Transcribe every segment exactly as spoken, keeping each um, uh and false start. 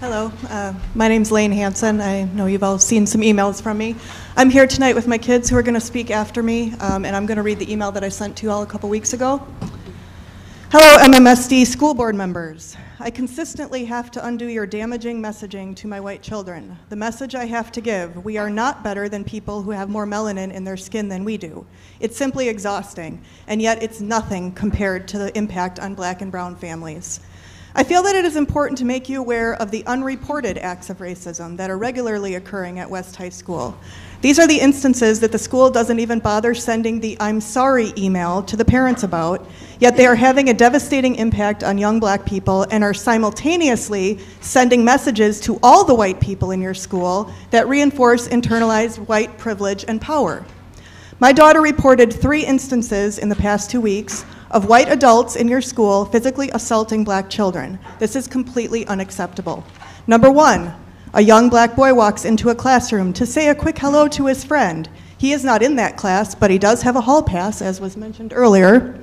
Hello, uh, my name's Lane Hansen. I know you've all seen some emails from me. I'm here tonight with my kids who are going to speak after me, um, and I'm going to read the email that I sent to you all a couple weeks ago. Hello, M M S D school board members. I consistently have to undo your damaging messaging to my white children. The message I have to give, we are not better than people who have more melanin in their skin than we do. It's simply exhausting, and yet it's nothing compared to the impact on black and brown families. I feel that it is important to make you aware of the unreported acts of racism that are regularly occurring at West High School. These are the instances that the school doesn't even bother sending the "I'm sorry" email to the parents about, yet they are having a devastating impact on young black people and are simultaneously sending messages to all the white people in your school that reinforce internalized white privilege and power. My daughter reported three instances in the past two weeks of white adults in your school physically assaulting black children. This is completely unacceptable. Number one, a young black boy walks into a classroom to say a quick hello to his friend. He is not in that class, but he does have a hall pass, as was mentioned earlier.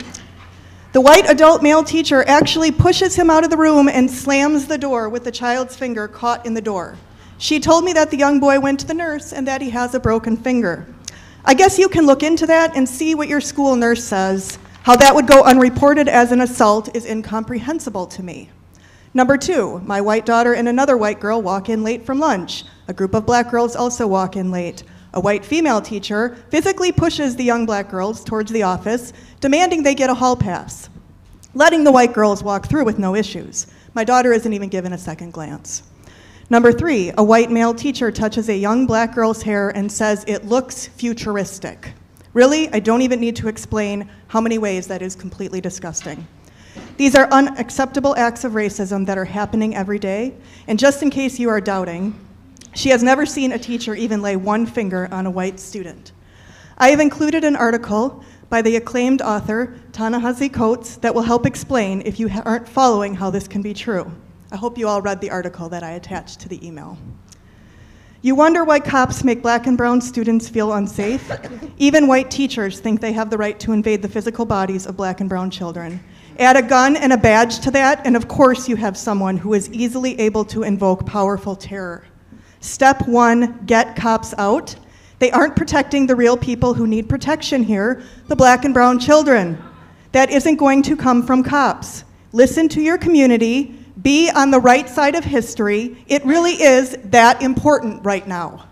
The white adult male teacher actually pushes him out of the room and slams the door with the child's finger caught in the door. She told me that the young boy went to the nurse and that he has a broken finger. I guess you can look into that and see what your school nurse says. How that would go unreported as an assault is incomprehensible to me. Number two, my white daughter and another white girl walk in late from lunch. A group of black girls also walk in late. A white female teacher physically pushes the young black girls towards the office, demanding they get a hall pass, letting the white girls walk through with no issues. My daughter isn't even given a second glance. Number three, a white male teacher touches a young black girl's hair and says it looks futuristic. Really, I don't even need to explain how many ways that is completely disgusting. These are unacceptable acts of racism that are happening every day. And just in case you are doubting, she has never seen a teacher even lay one finger on a white student. I have included an article by the acclaimed author Ta-Nehisi Coates that will help explain if you aren't following how this can be true. I hope you all read the article that I attached to the email. You wonder why cops make black and brown students feel unsafe. Even white teachers think they have the right to invade the physical bodies of black and brown children. Add a gun and a badge to that, and of course you have someone who is easily able to invoke powerful terror. Step one, get cops out. They aren't protecting the real people who need protection here, the black and brown children. That isn't going to come from cops. Listen to your community. Be on the right side of history. It really is that important right now.